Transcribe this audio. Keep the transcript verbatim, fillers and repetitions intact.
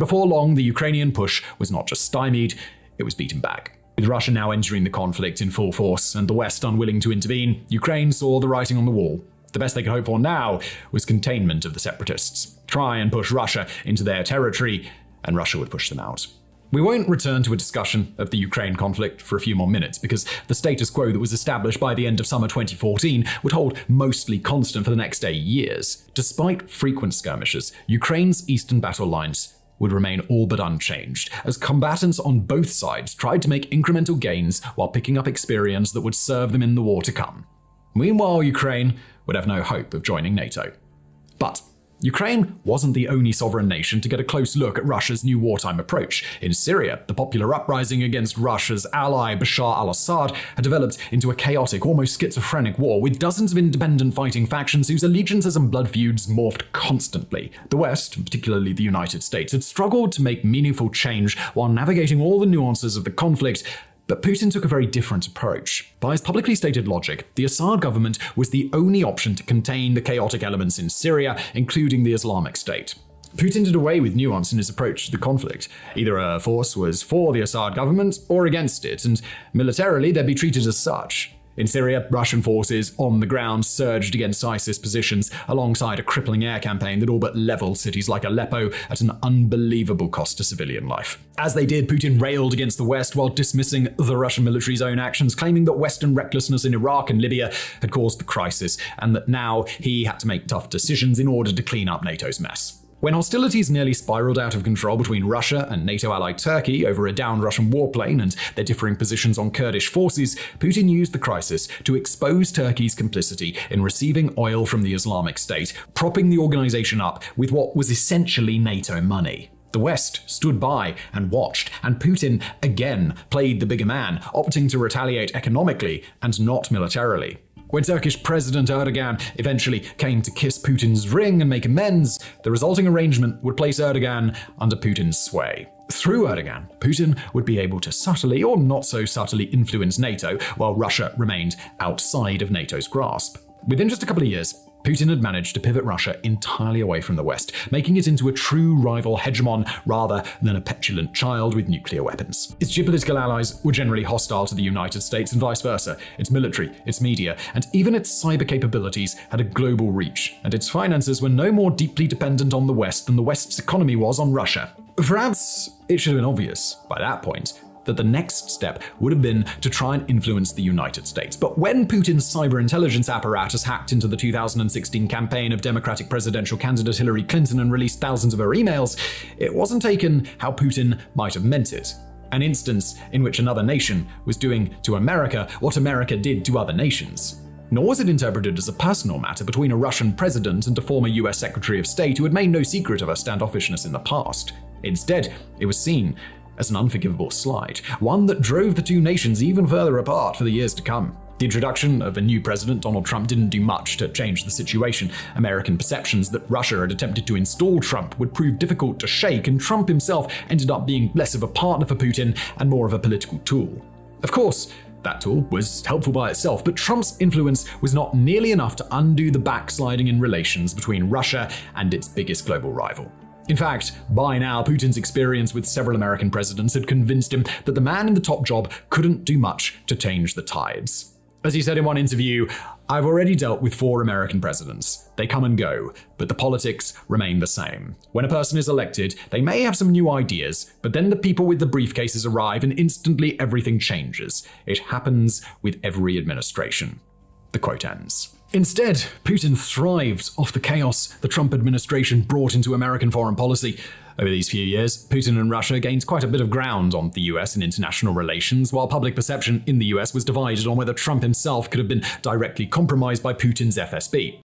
And before long, the Ukrainian push was not just stymied, it was beaten back. With Russia now entering the conflict in full force and the West unwilling to intervene, Ukraine saw the writing on the wall. The best they could hope for now was containment of the separatists. Try and push Russia into their territory, and Russia would push them out. We won't return to a discussion of the Ukraine conflict for a few more minutes, because the status quo that was established by the end of summer twenty fourteen would hold mostly constant for the next eight years. Despite frequent skirmishes, Ukraine's eastern battle lines would remain all but unchanged, as combatants on both sides tried to make incremental gains while picking up experience that would serve them in the war to come. Meanwhile, Ukraine would have no hope of joining NATO. But Ukraine wasn't the only sovereign nation to get a close look at Russia's new wartime approach. In Syria, the popular uprising against Russia's ally Bashar al-Assad had developed into a chaotic, almost schizophrenic war with dozens of independent fighting factions whose allegiances and blood feuds morphed constantly. The West, particularly the United States, had struggled to make meaningful change while navigating all the nuances of the conflict. But Putin took a very different approach. By his publicly stated logic, the Assad government was the only option to contain the chaotic elements in Syria, including the Islamic State. Putin did away with nuance in his approach to the conflict. Either a force was for the Assad government or against it, and militarily they'd be treated as such. In Syria, Russian forces on the ground surged against ISIS positions alongside a crippling air campaign that all but leveled cities like Aleppo at an unbelievable cost to civilian life. As they did, Putin railed against the West while dismissing the Russian military's own actions, claiming that Western recklessness in Iraq and Libya had caused the crisis, and that now he had to make tough decisions in order to clean up NATO's mess. When hostilities nearly spiraled out of control between Russia and NATO ally Turkey over a downed Russian warplane and their differing positions on Kurdish forces, Putin used the crisis to expose Turkey's complicity in receiving oil from the Islamic State, propping the organization up with what was essentially NATO money. The West stood by and watched, and Putin again played the bigger man, opting to retaliate economically and not militarily. When Turkish President Erdogan eventually came to kiss Putin's ring and make amends, the resulting arrangement would place Erdogan under Putin's sway. Through Erdogan, Putin would be able to subtly or not so subtly influence NATO, while Russia remained outside of NATO's grasp. Within just a couple of years, Putin had managed to pivot Russia entirely away from the West, making it into a true rival hegemon rather than a petulant child with nuclear weapons. Its geopolitical allies were generally hostile to the United States and vice versa. Its military, its media, and even its cyber capabilities had a global reach, and its finances were no more deeply dependent on the West than the West's economy was on Russia. Perhaps it should have been obvious by that point that the next step would have been to try and influence the United States. But when Putin's cyber intelligence apparatus hacked into the two thousand sixteen campaign of Democratic presidential candidate Hillary Clinton and released thousands of her emails, it wasn't taken how Putin might have meant it. An instance in which another nation was doing to America what America did to other nations. Nor was it interpreted as a personal matter between a Russian president and a former U S Secretary of State who had made no secret of her standoffishness in the past. Instead, it was seen as an unforgivable slide, one that drove the two nations even further apart for the years to come. The introduction of a new president, Donald Trump, didn't do much to change the situation. American perceptions that Russia had attempted to install Trump would prove difficult to shake, and Trump himself ended up being less of a partner for Putin and more of a political tool. Of course, that tool was helpful by itself, but Trump's influence was not nearly enough to undo the backsliding in relations between Russia and its biggest global rival. In fact, by now, Putin's experience with several American presidents had convinced him that the man in the top job couldn't do much to change the tides. As he said in one interview, "I've already dealt with four American presidents. They come and go, but the politics remain the same. When a person is elected, they may have some new ideas, but then the people with the briefcases arrive and instantly everything changes. It happens with every administration." The quote ends. Instead, Putin thrived off the chaos the Trump administration brought into American foreign policy. Over these few years, Putin and Russia gained quite a bit of ground on the U S in international relations, while public perception in the U S was divided on whether Trump himself could have been directly compromised by Putin's F S B.